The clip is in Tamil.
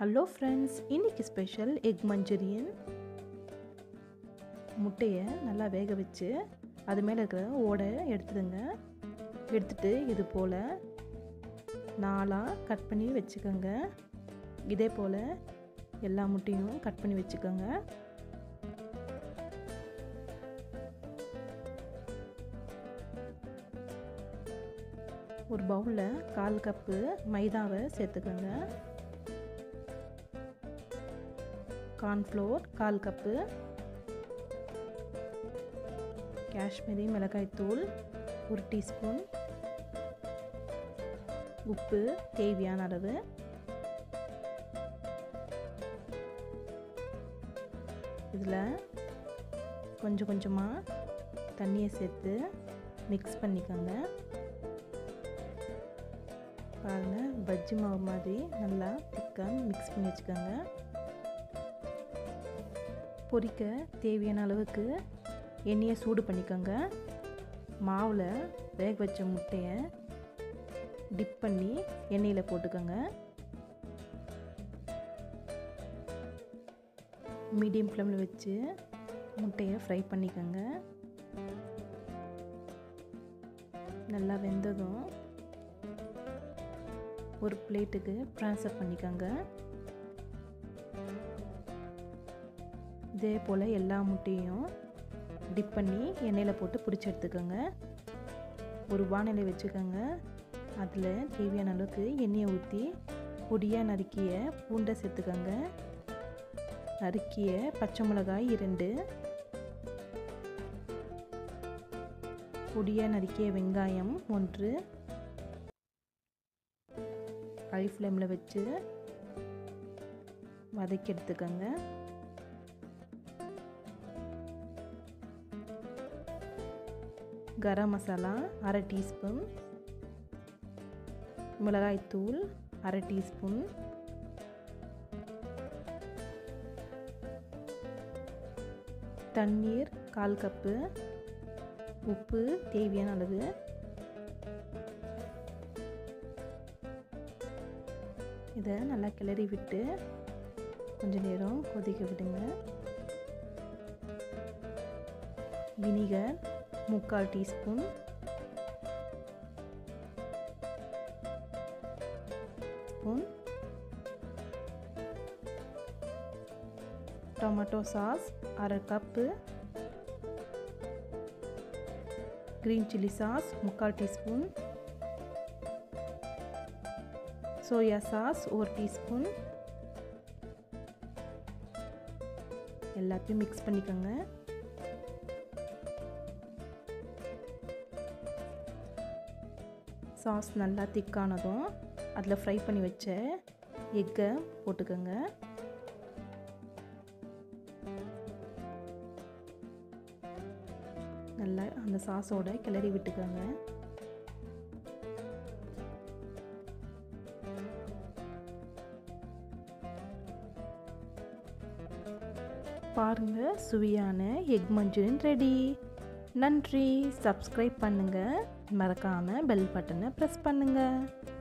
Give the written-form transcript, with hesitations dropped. ஹலோ ஃப்ரெண்ட்ஸ், இன்றைக்கி ஸ்பெஷல் எக் மஞ்சூரியன். முட்டையை நல்லா வேக வச்சு அது மேலே இருக்கிற ஓடை எடுத்துட்டு இது போல் நாலாக கட் பண்ணி வச்சுக்கோங்க. இதே போல் எல்லா முட்டையும் கட் பண்ணி வச்சுக்கோங்க. ஒரு பவுலில் 1/4 கப்பு மைதாவை சேர்த்துக்கோங்க. கார்ன்ஃப்ளோர் 1/4 கப்பு, காஷ்மீரி மிளகாய்த்தூள் 1 டீஸ்பூன், உப்பு தேவையான அளவு. இதில் கொஞ்சம் கொஞ்சமாக தண்ணியை சேர்த்து மிக்ஸ் பண்ணிக்கோங்க. பாருங்கள், பஜ்ஜி மாவு மாதிரி நல்லா திக்காக மிக்ஸ் பண்ணி வச்சுக்கோங்க. பொரிக்க தேவையான அளவுக்கு எண்ணெயை சூடு பண்ணிக்கோங்க. மாவில் வேக வச்ச முட்டையை டிப் பண்ணி எண்ணெயில் போட்டுக்கோங்க. மீடியம் ஃப்ளேமில் வச்சு முட்டையை ஃப்ரை பண்ணிக்கோங்க. நல்லா வெந்ததும் ஒரு பிளேட்டுக்கு ட்ரான்ஸ்ஃபர் பண்ணிக்கோங்க. இதே போல் எல்லா முட்டையும் டிப் பண்ணி எண்ணெயில் போட்டு பிடிச்சி எடுத்துக்கோங்க. ஒரு வானிலை வச்சுக்கோங்க. அதில் தேவையான அளவுக்கு எண்ணெயை ஊற்றி பொடியாக நறுக்கிய பூண்டை சேர்த்துக்கோங்க. நறுக்கிய பச்சை மிளகாய் 2, பொடியாக நறுக்கிய வெங்காயம் 1. ஹை ஃப்ளேமில் வச்சு வதக்கி எடுத்துக்கோங்க. கரமசாலா 1/2 டீஸ்பூன், மிளகாய்த்தூள் 1/2 டீஸ்பூன், தண்ணீர் 1/4 கப்பு, உப்பு தேவையான அளவு. இதை நல்லா கிளறி விட்டு கொஞ்சம் நேரம் கொதிக்க விடுங்க. Vinegar 3/4 teaspoon, tomato sauce 1/2 cup, green chilli sauce 3/4 teaspoon, soya sauce 1 teaspoon. எல்லாத்தையும் மிக்ஸ் பண்ணிக்கோங்க. சாஸ் நல்லா திக்கானதும் அதில் ஃப்ரை பண்ணி வச்ச எக்கை போட்டுக்கோங்க. நல்லா அந்த சாஸோட கிளறி விட்டுக்கோங்க. பாருங்கள், சுவையான எக் மஞ்சூரியன் ரெடி. நன்றி. சப்ஸ்கிரைப் பண்ணுங்கள், மறக்காமல் பெல் பட்டனை ப்ரெஸ் பண்ணுங்கள்.